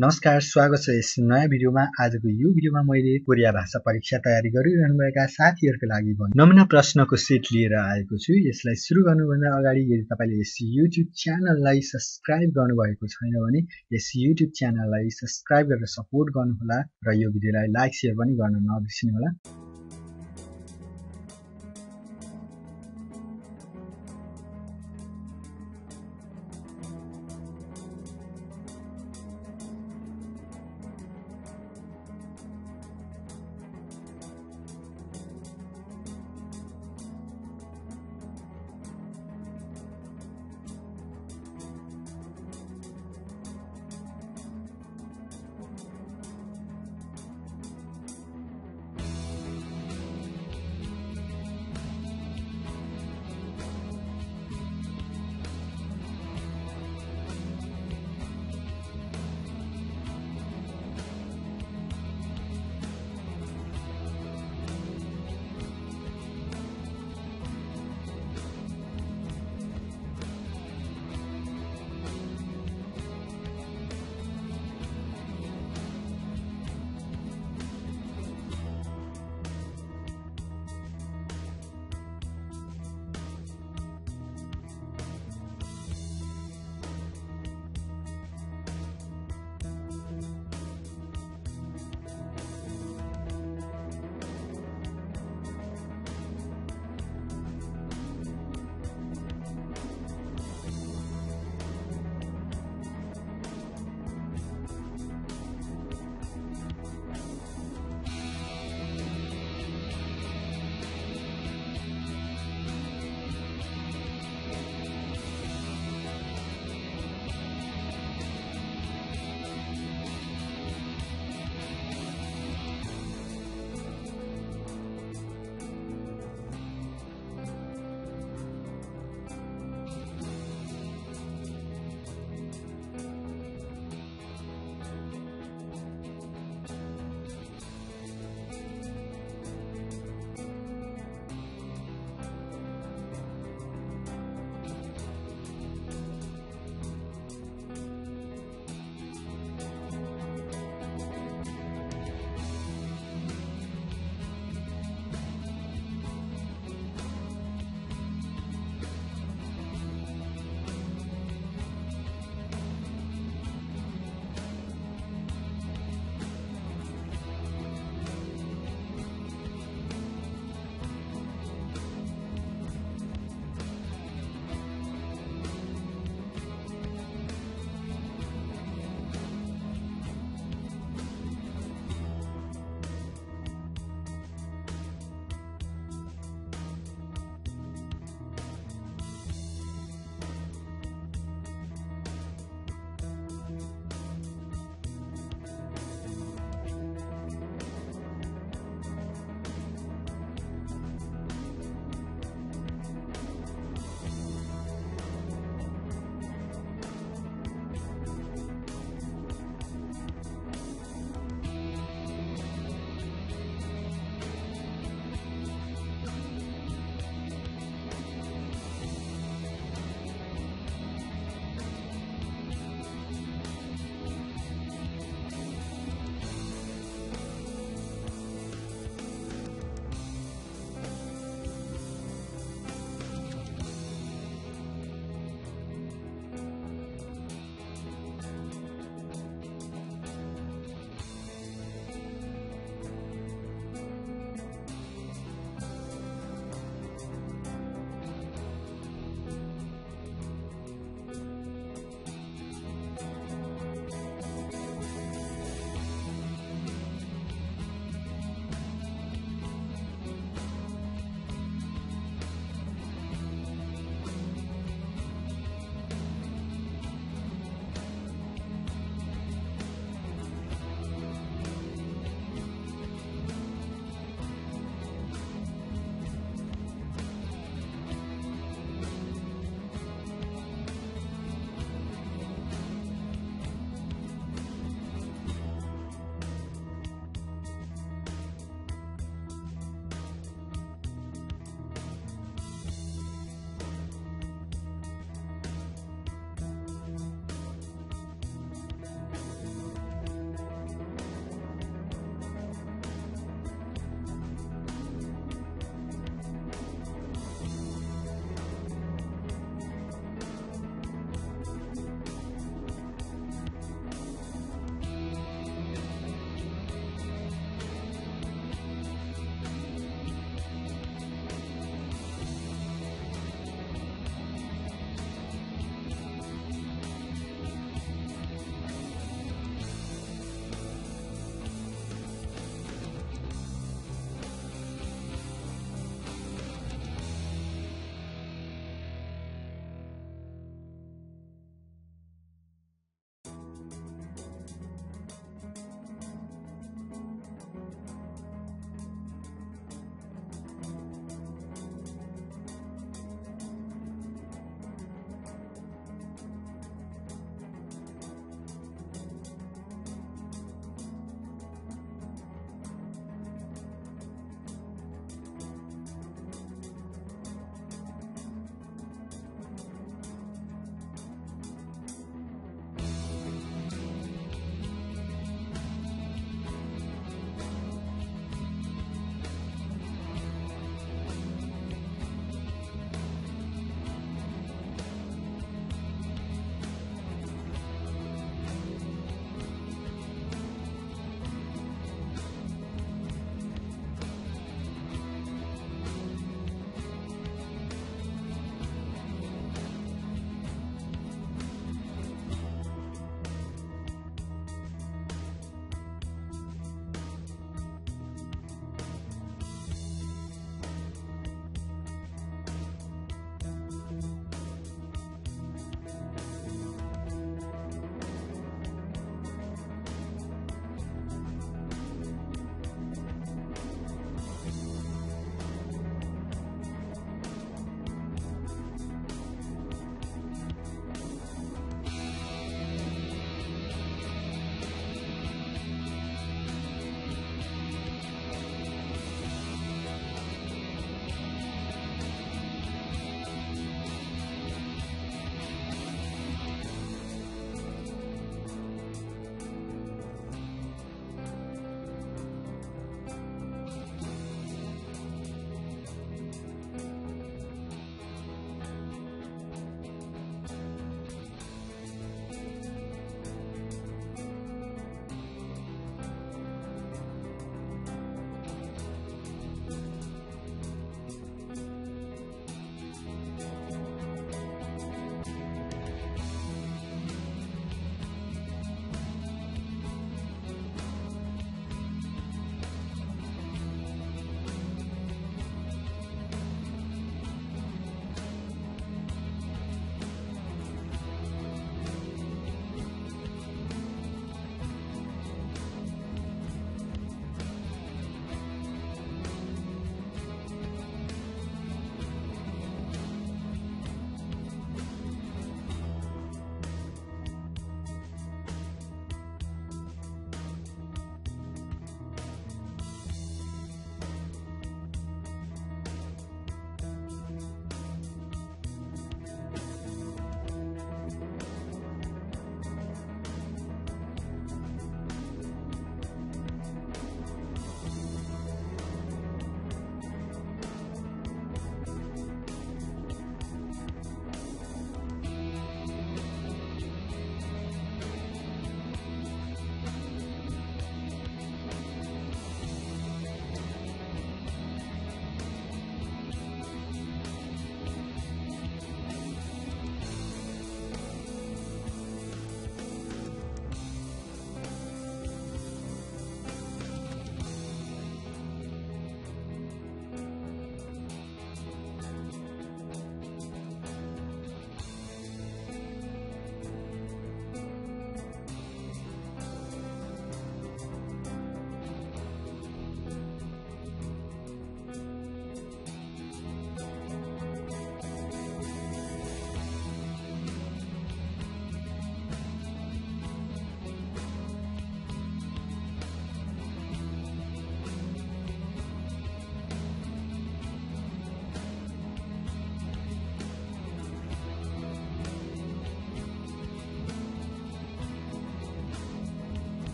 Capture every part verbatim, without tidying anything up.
नमस्कार, स्वागत छ यस नयाँ भिडियोमा। आजको यो भिडियोमा मैले कोरिया भाषा परीक्षा तयारी गरिरहनुभएका साथीहरूको लागि नमुना प्रश्नको सेट लिएर आएको छु। यसलाई सुरु गर्नुभन्दा अगाडि यदि तपाईँले यस YouTube च्यानललाई सब्स्क्राइब गर्नुभएको छैन भने यस YouTube च्यानललाई सब्स्क्राइब गरेर सपोर्ट गर्नुहोला र यो भिडियोलाई लाइक शेयर पनि गर्न नबिर्सिनुहोला।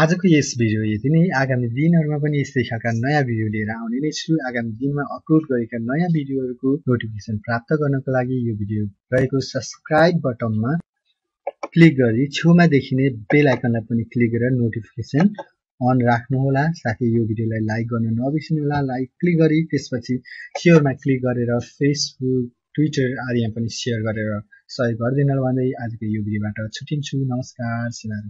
आजको यस भिडियो यति नै। आगामी दिनहरुमा पनि यस्तै खालका नयाँ भिडियो लिएर आउने नै छु। आगामी दिनमा अपलोड गरेका नयाँ भिडियोहरुको नोटिफिकेसन प्राप्त गर्नको लागि यो भिडियो रहेको सब्स्क्राइब बटनमा क्लिक गरी छेउमा देखिने बेल आइकनलाई पनि क्लिक गरेर नोटिफिकेसन अन राख्नुहोला। साथै यो भिडियोलाई लाइक गर्न नबिर्सिनुहोला। लाइक क्लिक गरी त्यसपछि शेयरमा क्लिक गरेर फेसबुक, ट्विटर आदिमा पनि शेयर गरेर सहयोग गर्दिनुहोला भन्दै आजको यो भिडियोबाट छुटिन्छु। नमस्कार।